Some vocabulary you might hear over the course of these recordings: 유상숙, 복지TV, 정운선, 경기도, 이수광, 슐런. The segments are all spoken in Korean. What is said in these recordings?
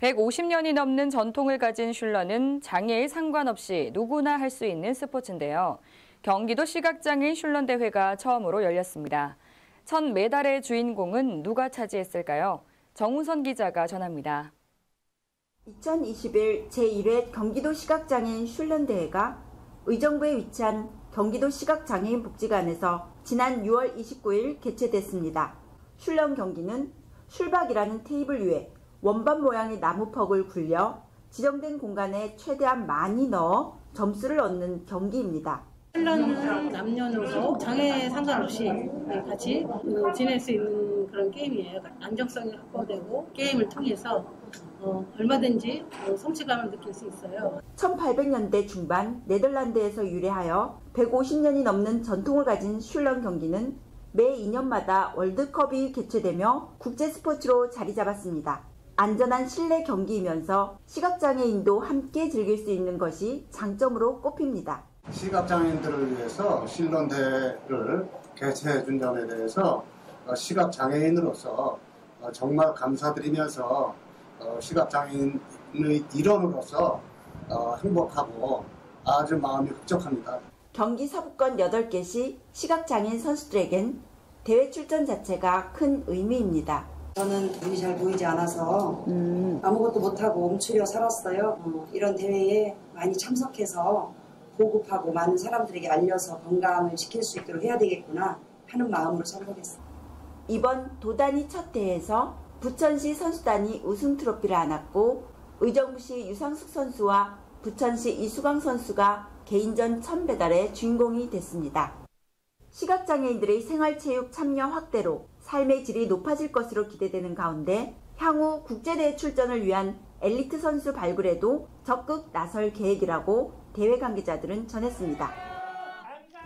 150년이 넘는 전통을 가진 슐런은 장애에 상관없이 누구나 할 수 있는 스포츠인데요. 경기도 시각장애인 슐런 대회가 처음으로 열렸습니다. 첫 메달의 주인공은 누가 차지했을까요? 정운선 기자가 전합니다. 2021 제1회 경기도 시각장애인 슐런 대회가 의정부에 위치한 경기도 시각장애인 복지관에서 지난 6월 29일 개최됐습니다. 슐런 경기는 슐박이라는 테이블 위에 원반 모양의 나무퍽을 굴려 지정된 공간에 최대한 많이 넣어 점수를 얻는 경기입니다. 슐런은 남녀노소 장애 상관없이 같이 지낼 수 있는 그런 게임이에요. 안정성이 확보되고 게임을 통해서 얼마든지 성취감을 느낄 수 있어요. 1800년대 중반 네덜란드에서 유래하여 150년이 넘는 전통을 가진 슐런 경기는 매 2년마다 월드컵이 개최되며 국제 스포츠로 자리 잡았습니다. 안전한 실내 경기이면서 시각장애인도 함께 즐길 수 있는 것이 장점으로 꼽힙니다. 시각장애인들을 위해서 슐런 대회를 개최해 준 점에 대해서 시각장애인으로서 정말 감사드리면서 시각장애인의 일원으로서 행복하고 아주 마음이 흡족합니다. 경기 서부권 8개 시 시각장애인 선수들에겐 대회 출전 자체가 큰 의미입니다. 저는 눈이 잘 보이지 않아서 아무것도 못하고 움츠려 살았어요. 이런 대회에 많이 참석해서 보급하고 많은 사람들에게 알려서 건강을 지킬 수 있도록 해야 되겠구나 하는 마음으로 참석했어요. 이번 도단위 첫 대회에서 부천시 선수단이 우승 트로피를 안았고 의정부시 유상숙 선수와 부천시 이수광 선수가 개인전 첫 메달의 주인공이 됐습니다. 시각장애인들의 생활체육 참여 확대로 삶의 질이 높아질 것으로 기대되는 가운데 향후 국제대회 출전을 위한 엘리트 선수 발굴에도 적극 나설 계획이라고 대회 관계자들은 전했습니다.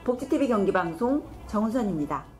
복지TV 경기방송 정운선입니다.